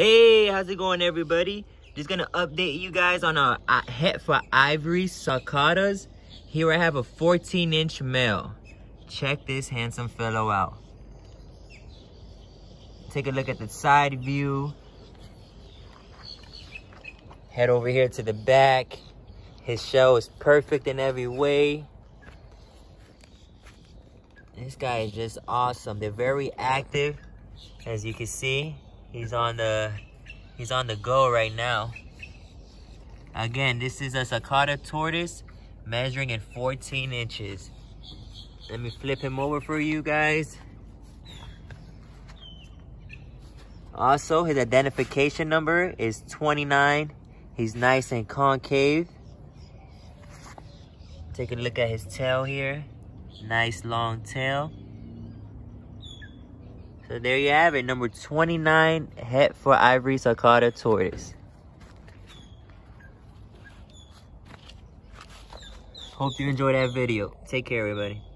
Hey, how's it going, everybody? Just gonna update you guys on our Het for Ivory Sulcatas. Here I have a 14-inch male. Check this handsome fellow out. Take a look at the side view. Head over here to the back. His shell is perfect in every way. This guy is just awesome. They're very active, as you can see. He's on the go right now. Again, this is a sulcata tortoise measuring in 14 inches. Let me flip him over for you guys. Also, his identification number is 29. He's nice and concave. Take a look at his tail here. Nice long tail. So there you have it, number 29, Het for Ivory Sulcata tortoise. Hope you enjoyed that video. Take care, everybody.